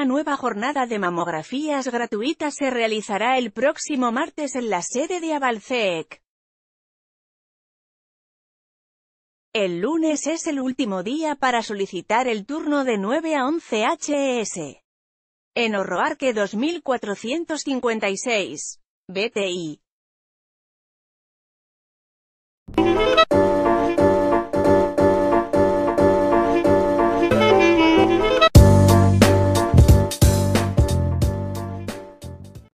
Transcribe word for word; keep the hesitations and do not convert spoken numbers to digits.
Una nueva jornada de mamografías gratuitas se realizará el próximo martes en la sede de Avalcec. El lunes es el último día para solicitar el turno de nueve a once horas. En Avalcec dos mil cuatrocientos cincuenta y seis, B T I.